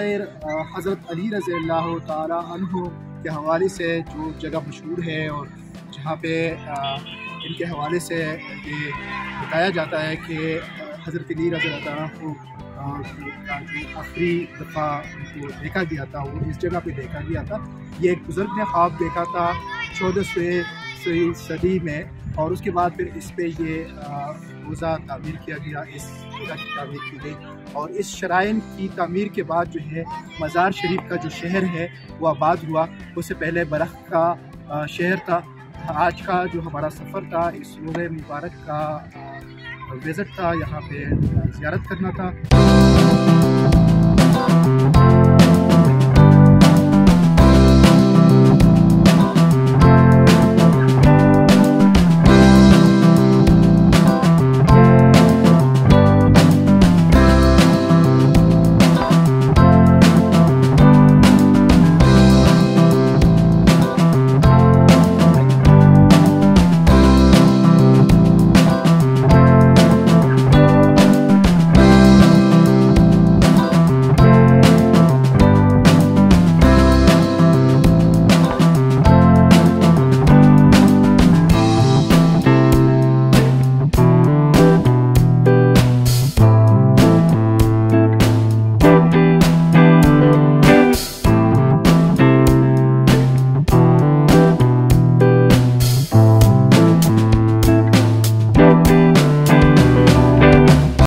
रोज़ाईर हज़रत अली रज़ियल्लाहु ताला अन्हु के हवाले से जो जगह मशहूर है और जहाँ पे इनके हवाले से ये बताया जाता है कि हज़रत अली रज़ियल्लाहु ताला को आखिरी दफ़ा उनको देखा गया था, वो इस जगह पे देखा गया था। ये एक बुज़ुर्ग ने ख्वाब देखा था 14वीं सदी में, और उसके बाद फिर इस पर ये रोज़ा तामीर किया गया, इस जगह की तामीर की गई। और इस शराइन की तामीर के बाद जो है मज़ार शरीफ का जो शहर है वो आबाद हुआ। उससे पहले बरख का शहर था। आज का जो हमारा सफ़र था इस रोज़े मुबारक का विज़िट था, यहाँ पे ज़ियारत करना था।